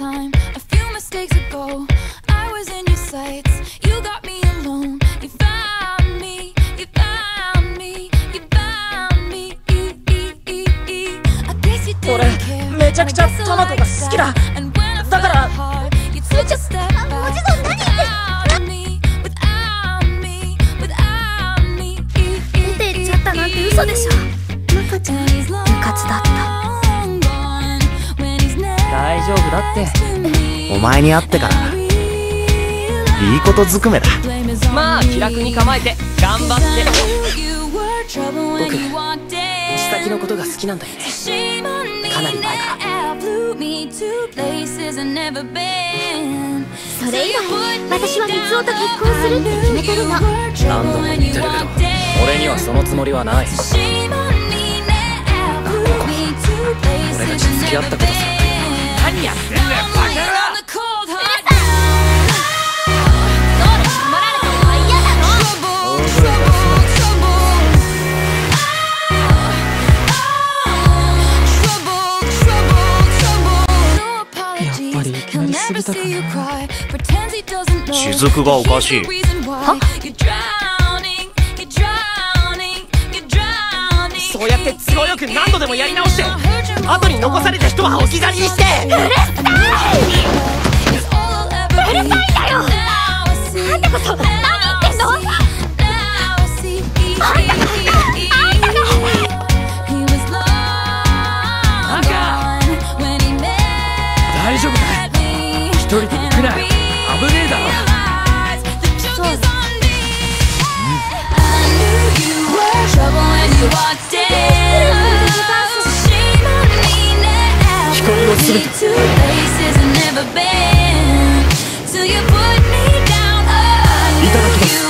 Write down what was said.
time, a few mistakes ago, I was in your sights. You got me alone. You found me, you found me, you found me. I guess you didn't care. And I guess I like that. And when I fell hard, you'd switch a step back. Without me, without me, without me. Places I've never been till you put me down.